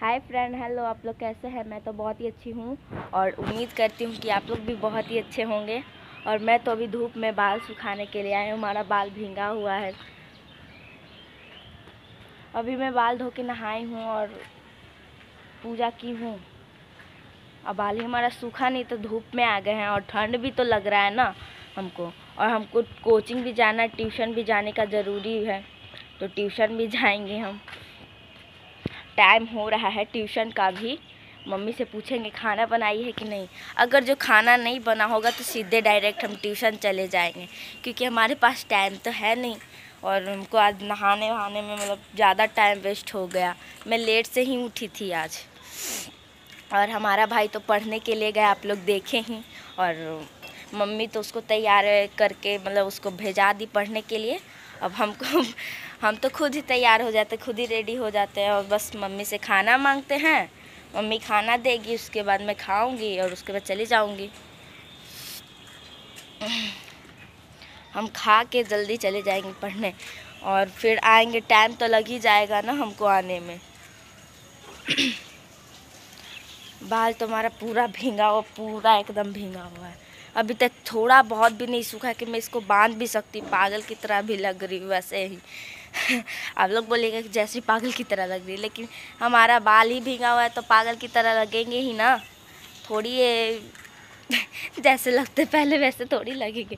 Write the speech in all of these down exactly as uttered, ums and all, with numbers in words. Hi friend, hello. आप लोग कैसे हैं? मैं तो बहुत ही अच्छी हूँ और उम्मीद करती हूँ कि आप लोग भी बहुत ही अच्छे होंगे। और मैं तो अभी धूप में बाल सुखाने के लिए आई हूँ। हमारा बाल भींगा हुआ है। अभी मैं बाल धो के नहाई हूँ और पूजा की हूँ। अब बाल ही हमारा सूखा नहीं तो धूप में आ गए हैं और ठंड भी तो लग रहा है ना हमको। और हमको कोचिंग भी जाना है, ट्यूशन भी जाने का ज़रूरी है, तो ट्यूशन भी जाएंगे हम। टाइम हो रहा है ट्यूशन का भी। मम्मी से पूछेंगे खाना बनाई है कि नहीं। अगर जो खाना नहीं बना होगा तो सीधे डायरेक्ट हम ट्यूशन चले जाएंगे, क्योंकि हमारे पास टाइम तो है नहीं। और हमको आज नहाने वहाने में मतलब ज़्यादा टाइम वेस्ट हो गया। मैं लेट से ही उठी थी आज। और हमारा भाई तो पढ़ने के लिए गया, आप लोग देखे ही। और मम्मी तो उसको तैयार करके मतलब उसको भेजा दी पढ़ने के लिए। अब हमको हम तो खुद ही तैयार हो जाते, खुद ही रेडी हो जाते हैं और बस मम्मी से खाना मांगते हैं। मम्मी खाना देगी, उसके बाद मैं खाऊंगी और उसके बाद चली जाऊंगी। हम खा के जल्दी चले जाएंगे पढ़ने और फिर आएंगे। टाइम तो लग ही जाएगा ना हमको आने में। बाल तो हमारा पूरा भींगा हुआ, पूरा एकदम भींगा हुआ है। अभी तक थोड़ा बहुत भी नहीं सूखा कि मैं इसको बांध भी सकती। पागल की तरह भी लग रही हूँ वैसे ही। आप लोग बोलेगा कि जैसे पागल की तरह लग रही, लेकिन हमारा बाल ही भीगा हुआ है तो पागल की तरह लगेंगे ही ना। थोड़ी ये जैसे लगते पहले वैसे थोड़ी लगेंगे।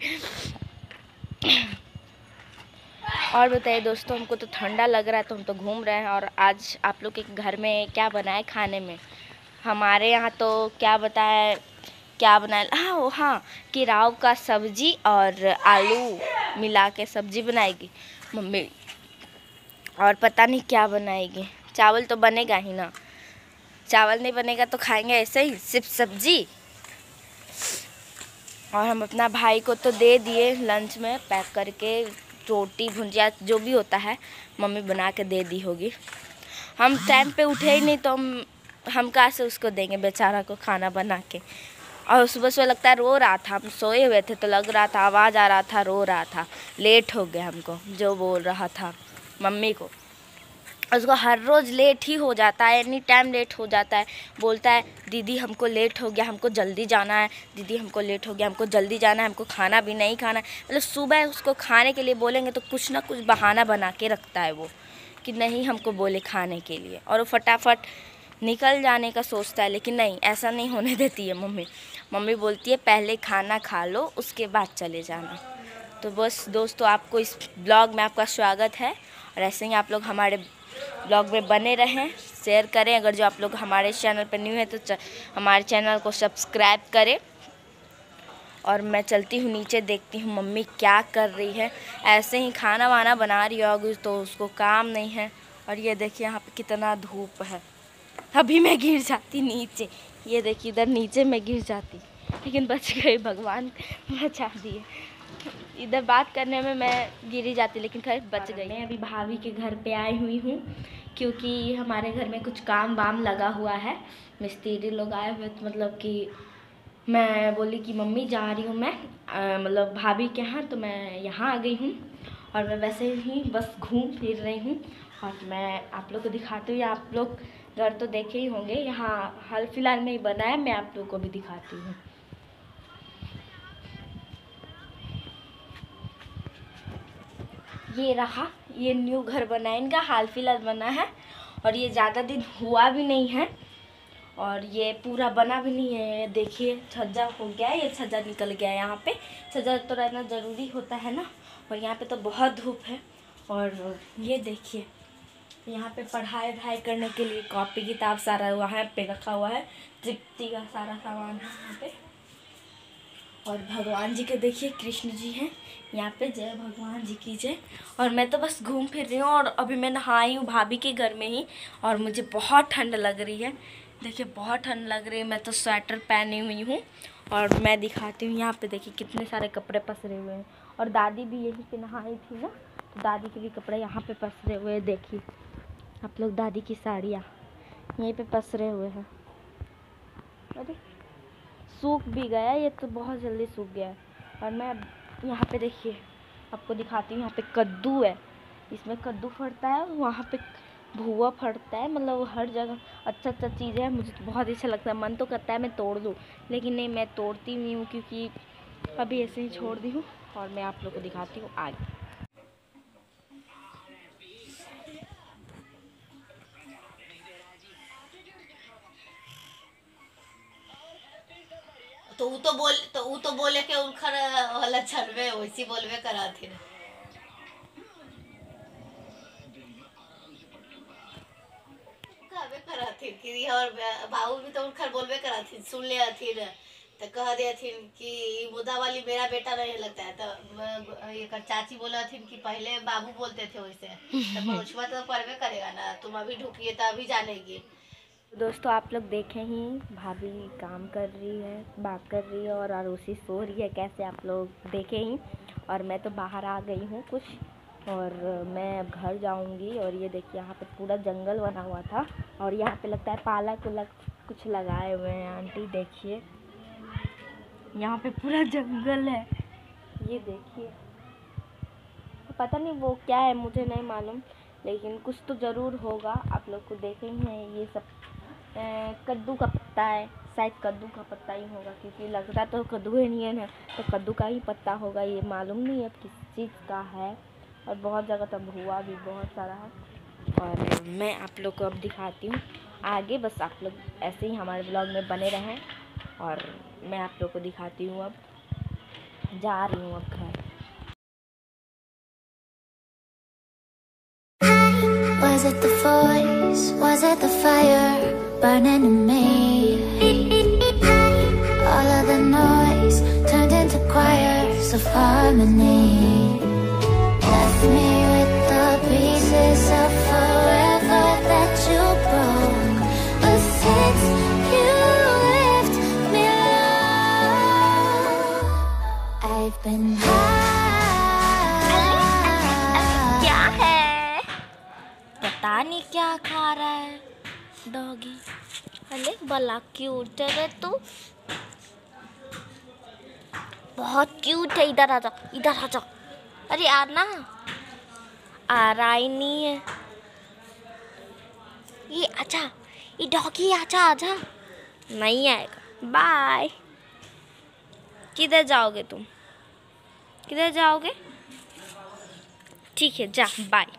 और बताइए दोस्तों, हमको तो ठंडा लग रहा है तो हम तो घूम रहे हैं। और आज आप लोग के घर में क्या बनाए खाने में? हमारे यहाँ तो क्या बताए क्या बनाया, हाँ वो हाँ कि राव का सब्जी और आलू मिला के सब्जी बनाएगी मम्मी। और पता नहीं क्या बनाएगी। चावल तो बनेगा ही ना, चावल नहीं बनेगा तो खाएंगे ऐसे ही सिर्फ सब्जी। और हम अपना भाई को तो दे दिए लंच में पैक करके, रोटी भुंजिया जो भी होता है मम्मी बना के दे दी होगी। हम टाइम पे उठे ही नहीं तो हम हम कहाँ से उसको देंगे बेचारा को खाना बना के। और सुबह सुबह लगता है रो रहा था, हम सोए हुए थे तो लग रहा था आवाज़ आ रहा था, रो रहा था। लेट हो गया हमको जो बोल रहा था मम्मी को। उसको हर रोज़ लेट ही हो जाता है, एनी टाइम लेट हो जाता है। बोलता है दीदी हमको लेट हो गया, हमको जल्दी जाना है, दीदी हमको लेट हो गया, हमको जल्दी जाना है, हमको खाना भी नहीं खाना है। मतलब सुबह उसको खाने के लिए बोलेंगे तो कुछ ना कुछ बहाना बना के रखता है वो कि नहीं हमको बोले खाने के लिए। और वो फटाफट निकल जाने का सोचता है, लेकिन नहीं, ऐसा नहीं होने देती है मम्मी। मम्मी बोलती है पहले खाना खा लो उसके बाद चले जाना। तो बस दोस्तों, आपको इस ब्लॉग में आपका स्वागत है। और ऐसे ही आप लोग हमारे ब्लॉग में बने रहें, शेयर करें। अगर जो आप लोग हमारे चैनल पर न्यू हैं तो हमारे चैनल को सब्सक्राइब करें। और मैं चलती हूँ नीचे, देखती हूँ मम्मी क्या कर रही है। ऐसे ही खाना वाना बना रही होगी तो उसको काम नहीं है। और ये देखिए यहाँ पर कितना धूप है। अभी मैं गिर जाती नीचे, ये देखिए इधर नीचे मैं गिर जाती, लेकिन बच गई, भगवान बचा दिए। इधर बात करने में मैं गिरी जाती लेकिन खैर बच गई। मैं अभी भाभी के घर पे आई हुई हूँ क्योंकि हमारे घर में कुछ काम वाम लगा हुआ है। मिस्त्री लोग आए हुए, मतलब कि मैं बोली कि मम्मी जा रही हूँ मैं मतलब भाभी के यहाँ, तो मैं यहाँ आ गई हूँ। और मैं वैसे ही बस घूम फिर रही हूँ। और मैं आप लोग को दिखाती हूँ, आप लोग घर तो देखे ही होंगे। यहाँ हाल फिलहाल में ही बना है, मैं आप लोग को भी दिखाती हूँ। ये रहा, ये न्यू घर बना है इनका, हाल फिलहाल बना है। और ये ज़्यादा दिन हुआ भी नहीं है और ये पूरा बना भी नहीं है। देखिए छज्जा हो गया है, ये छज्जा निकल गया है। यहाँ पे छज्जा तो रहना ज़रूरी होता है ना। और यहाँ पे तो बहुत धूप है। और ये देखिए यहाँ पे पढ़ाई वढ़ाई करने के लिए कॉपी किताब सारा हुआ है पे रखा हुआ है। तृप्ति का सारा सामान है यहाँ पे। और भगवान जी के देखिए कृष्ण जी हैं यहाँ पे, जय भगवान जी की जय। और मैं तो बस घूम फिर रही हूँ। और अभी मैं नहाई हूँ भाभी के घर में ही। और मुझे बहुत ठंड लग रही है, देखिए बहुत ठंड लग रही है। मैं तो स्वेटर पहनी हुई हूँ। और मैं दिखाती हूँ यहाँ पे, देखिए कितने सारे कपड़े पसरे हुए हैं। और दादी भी यहीं पे नहाई थी ना, तो दादी के भी कपड़े यहाँ पे पसरे हुए हैं। देखिए आप लोग, दादी की साड़ियाँ यहीं पे पसरे हुए हैं। अरे सूख भी गया, ये तो बहुत जल्दी सूख गया है। और मैं यहाँ पे देखिए आपको दिखाती हूँ, यहाँ पे कद्दू है, इसमें कद्दू फटता है। वहाँ पे भुआ फटता है, मतलब हर जगह अच्छा अच्छा चीज़ है। मुझे तो बहुत अच्छा लगता है, मन तो करता है मैं तोड़ दूँ, लेकिन नहीं मैं तोड़ती नहीं हूँ क्योंकि अभी ऐसे ही छोड़ दी हूँ। और मैं आप लोग को दिखाती हूँ आगे। तो वो तो बोल तो वो तो बोले के उनखर वाला चलवे वैसी बोलवे कराते ना। कराथी कि और बाबू भी तो उनखर बोलवे कराथी, सुन ले थी ना तो कह दिया थी कि मुदा वाली मेरा बेटा नहीं लगता है। तो ये कर चाची बोला थी कि पहले बाबू बोलते थे वैसे, तो पहुँचवा तो परवे करेगा ना, तुम अभी ढुकिए तो अभी जानेगी। दोस्तों आप लोग देखें ही, भाभी काम कर रही है, बात कर रही है और अड़ोसी सो रही है, कैसे आप लोग देखें ही। और मैं तो बाहर आ गई हूँ कुछ, और मैं अब घर जाऊँगी। और ये देखिए यहाँ पे पूरा जंगल बना हुआ था, और यहाँ पे लगता है पालक उलक कुछ लगाए हुए हैं आंटी। देखिए यहाँ पे पूरा जंगल है, ये देखिए पता नहीं वो क्या है, मुझे नहीं मालूम, लेकिन कुछ तो ज़रूर होगा। आप लोग को देखेंगे ये सब कद्दू का पत्ता है, शायद कद्दू का पत्ता ही होगा क्योंकि लगता तो कद्दू ही नहीं है ना, तो कद्दू का ही पत्ता होगा। ये मालूम नहीं अब किस चीज़ का है। और बहुत जगह तो भुआ भी बहुत सारा है। और मैं आप लोग को अब दिखाती हूँ आगे, बस आप लोग ऐसे ही हमारे ब्लॉग में बने रहें। और मैं आप लोग को दिखाती हूँ, अब जा रही हूँ अब घर। Was it the voice? Was it the fire burning in me? All of the noise turned into choirs of harmony. Left me with the pieces of forever that you broke. But since you left me alone, I've been high. पता नहीं क्या खा रहा है doggy. अरे भला cute है तू, बहुत क्यूट है। इधर आ जा, इधर आ जा। अरे आना, आ रहा ही नहीं है ये। अच्छा ये डॉगी, आजा आजा। नहीं आएगा, बाय। किधर जाओगे तुम, किधर जाओगे? ठीक है जा, बाय।